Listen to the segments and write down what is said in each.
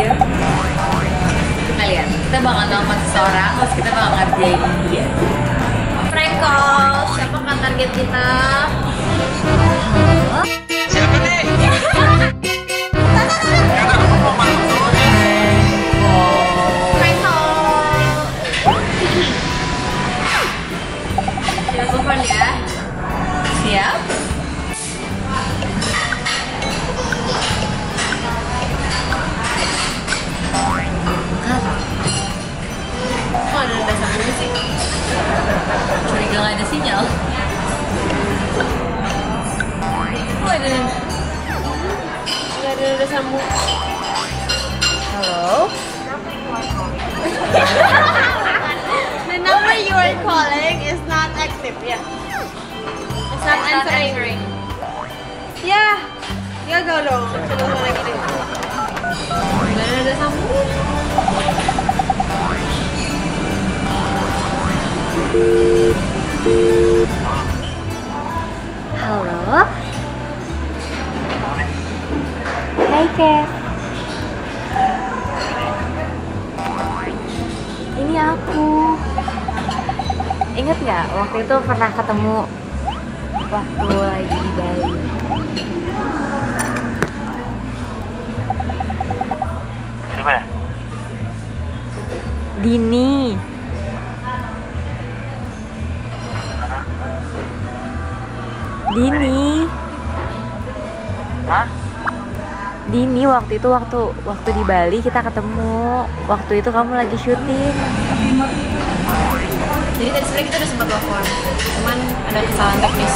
dia. Kita lihat, kita bakal nelfon seseorang, terus kita bakal ngerjain dia. Prank call, siapa kan target kita? Siapa nih? Prank call. Kita telepon ya. Siap? Curiga gak ada sinyal. Waduh, gak ada udah sambung. Hello. The number you are calling is not active, yeah. It's not answering. Yeah, gagal dong. Coba lagi deh. Gak ada sambung. Halo. Hai Kev. Ini aku. Ingat nggak waktu itu pernah ketemu waktu lagi di Bali? Di mana? Dini. Dini. Hah? Dini waktu itu waktu di Bali kita ketemu. Waktu itu kamu lagi syuting. Jadi tadi sebenarnya kita udah sempat telepon, cuman ada kesalahan teknis.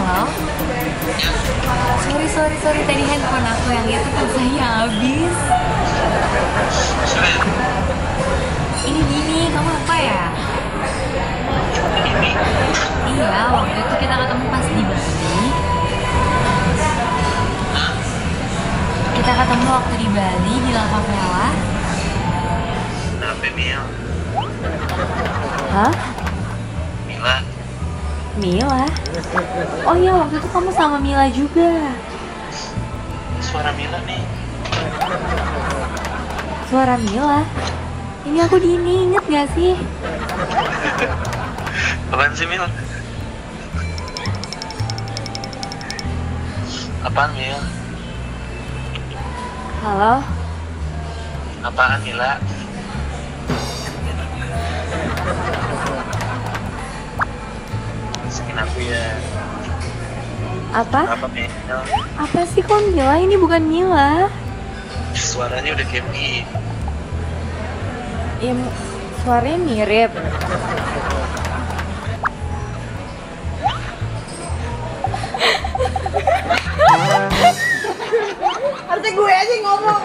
Halo. Sorry tadi handphone aku yang itu pulsanya habis. Ini Dini, kamu lupa ya? Iya, waktu itu kita ketemu pas di Bali. Kita ketemu waktu di Bali, di La Capella. Kenapa Mila? Hah? Mila? Oh iya, waktu itu kamu sama Mila juga. Suara Mila nih. Suara Mila? Ini aku Dini, inget gak sih? Apaan sih Mil? Apaan Mil? Halo? Apaan Mila? Masukin aku ya. Apa? Apa Mil? Apa sih kok Mila? Ini bukan Mila. Suaranya udah kayak gini. Ya, suaranya mirip. Harusnya gue aja ngomong.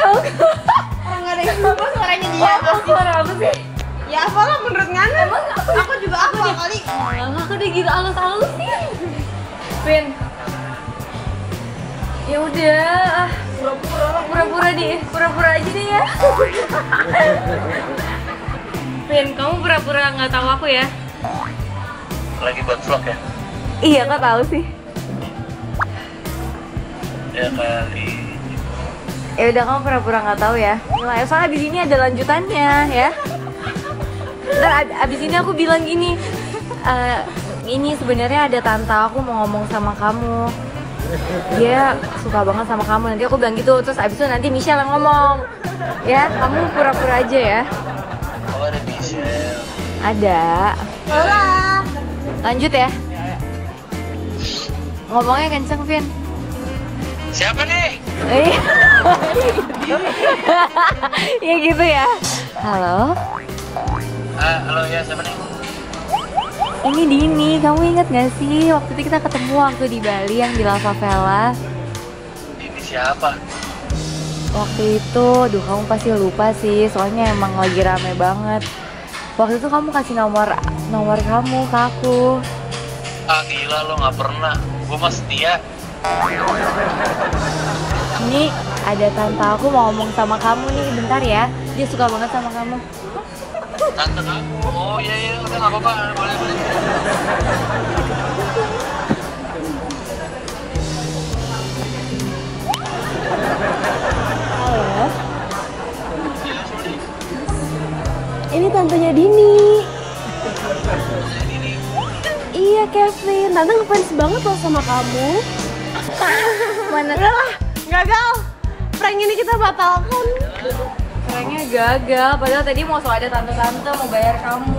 Orang gak ada yang lupa suaranya dia. Suara apa sih? Ya apa lah menurut Ngana. Aku juga apa kali. Aku udah gitu alus-alus sih. Win. Ya udah. Pura-pura aja deh ya. Pin, kamu pura-pura nggak tahu aku ya? Lagi buat vlog ya? Iya, nggak tahu sih. Ya kali. Ya udah, kamu pura-pura nggak tahu ya. Mila, soalnya abis ini ada lanjutannya ya. Ntar abis ini aku bilang gini, ini sebenarnya ada tante aku mau ngomong sama kamu. Dia suka banget sama kamu, nanti aku bilang gitu. Terus abis itu nanti Michelle yang ngomong. Ya, kamu pura-pura aja ya. Oh, ada Michelle. Ada. Halo. Lanjut ya. Ngomongnya kenceng, Vin. Siapa nih? Ya gitu ya. Halo. Halo ya, siapa nih? Ini Dini, kamu inget gak sih waktu itu kita ketemu waktu di Bali yang di La Favela? Dini siapa? Waktu itu, aduh kamu pasti lupa sih, soalnya emang lagi rame banget. Waktu itu kamu kasih nomor kamu ke aku. Ah gila lo gak pernah, gue mah setia. Ini ada tante aku mau ngomong sama kamu nih, bentar ya. Dia suka banget sama kamu. Tante kamu. Oh iya iya, udah nggak apa-apa, boleh boleh. Halo. Ini tantenya Dini. Iya Kevin, tante ngefans banget loh sama kamu. Mana? Udah lah, gagal. Prank ini kita batalkan. Pranknya gagal, padahal tadi mau soal ada tante-tante mau bayar kamu.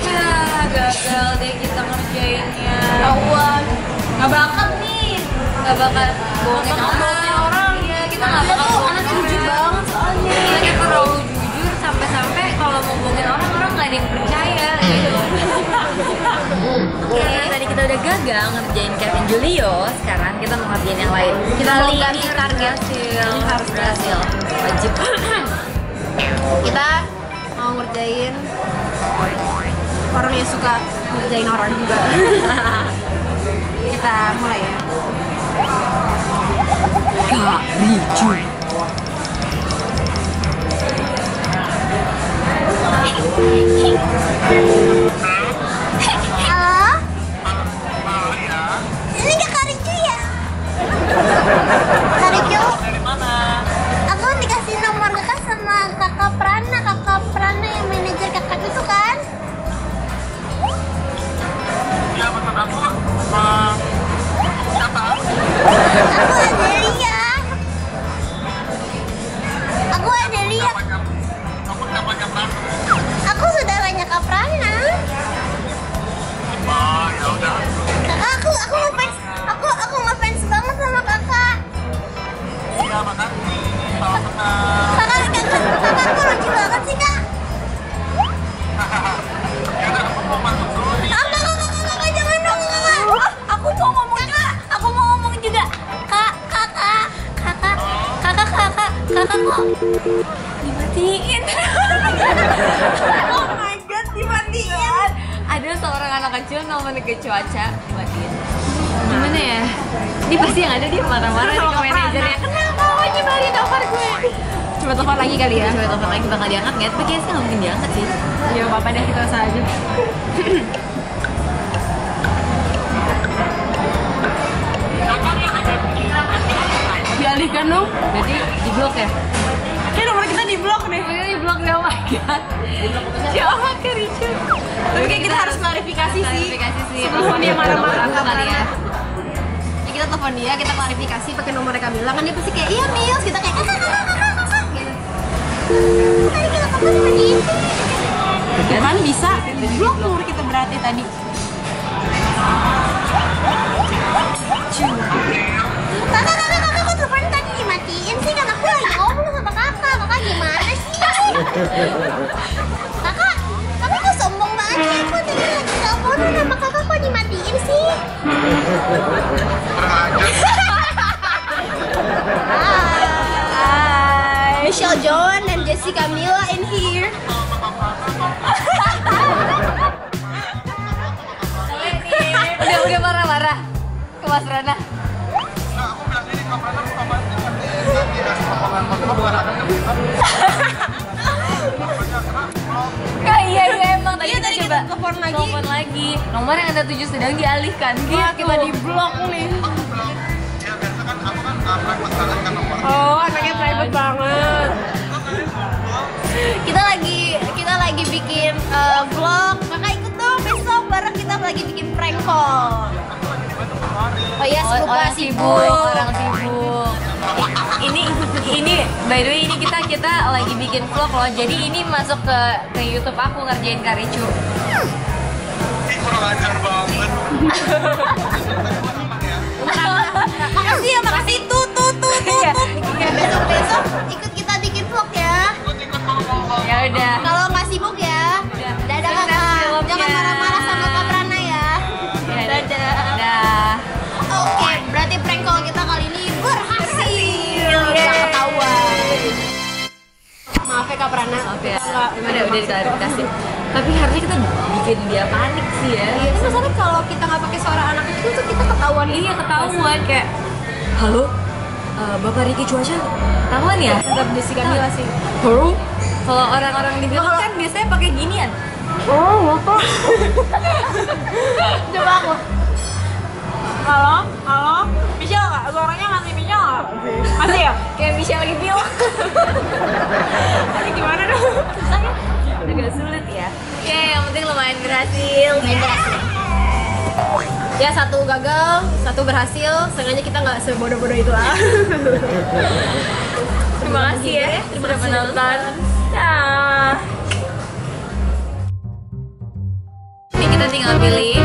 Nah, gagal deh kita ngerjainnya. Lawan, nggak bakat nih, nggak bakat bohongin orang. Iya, kita nggak bakat bohongin orang. Karena jujur banget soalnya. Iya, kita terlalu jujur sampai-sampai kalau mau bohongin orang nggak ada yang percaya gitu. Karena tadi kita udah gagal ngerjain Kevin Julio, sekarang kita mau ngerjain yang lain. Kita lihat target ini harus berhasil, wajib. Kita mau ngerjain orang yang suka ngerjain orang juga. Kita mulai ya. Kak Lijun. Dimatiin. Oh my god, dimatiin. Ada seorang anak kecil namanya Ricky Cuaca, dimatiin. Gimana ya? Ini pasti yang ada dia marah-marah sama manajernya. Kenapa lo nyebarin nomor gue? Coba telepon lagi kali ya. Coba telepon lagi, bakal diangkat nggak? Tapi kayaknya nggak mungkin diangkat sih. Ya apa-apa deh, kita usaha aja. Dialihkan dong. Berarti di blok ya? Kayak nomor kita di blok deh. Nomor kita di blok deh, oh my god. Siapa ke Richard? Tapi kayak kita harus klarifikasi sih. Sebelum dia marah-marah kali ya. Kita telepon dia, kita klarifikasi pakai nomornya Kamila. Kan dia pasti kayak, iya Mios. Kita kayak, kakak gitu. Tadi kita telepon lagi itu. Kan bisa blok nomor kita berarti tadi. Kakak kok sombong banget, kok tadi lagi telepon sama kakak kok dimatiin sih? Hai, Michelle Joan dan Jessica Mila in here. Udah marah-marah ke Mas Rana. Aku bilang ini ke Mas Rana Telepon lagi. Nomor yang ada 7 sedang dialihkan. Wah, kita di blok nih. Ya biasa kan aku kan private kan nomor. Oh, anaknya private banget. Kita lagi bikin vlog. Kakak ikut dong besok bareng kita lagi bikin prank call. Oh iya, orang sibuk. Ini by the way ini kita lagi bikin vlog loh. Jadi ini masuk ke YouTube aku ngerjain Karicu. Ini kurang ajar banget. Makasih ya, makasih tuh. Besok ikut kita bikin vlog ya. Ya udah. Kalau nggak sibuk ya. Dadah kakak. Jangan marah-marah sama Kak Prana ya. Dadah. Oke, berarti prank call kita kali ini berhasil. Udah ketahuan. Maaf ya Kak Prana. Maaf ya. Udah diklarifikasi. Tapi harusnya kita bikin dia panik sih ya. Iya, itu masalahnya kalau kita nggak pakai suara anak kecil tuh kita ketahuan. Iya, ketahuan kayak halo, Bapak Ricky Cuaca tangan ya? Tetap disikat Mila sih. Huh? Kalau orang-orang di film kan biasanya pakai ginian. Oh, bapak. Coba aku. Halo, halo. Michelle nggak? Suaranya masih Michelle nggak? Masih ya? Kayak Michelle lagi film. Ini gimana dong? Susahnya agak sulit ya. Oke, yang penting lumayan berhasil. Ya, satu gagal, satu berhasil. Sengaja kita nggak sebodoh-bodoh itu lah. Terima kasih ya, sudah menonton. Nah, ini kita tinggal pilih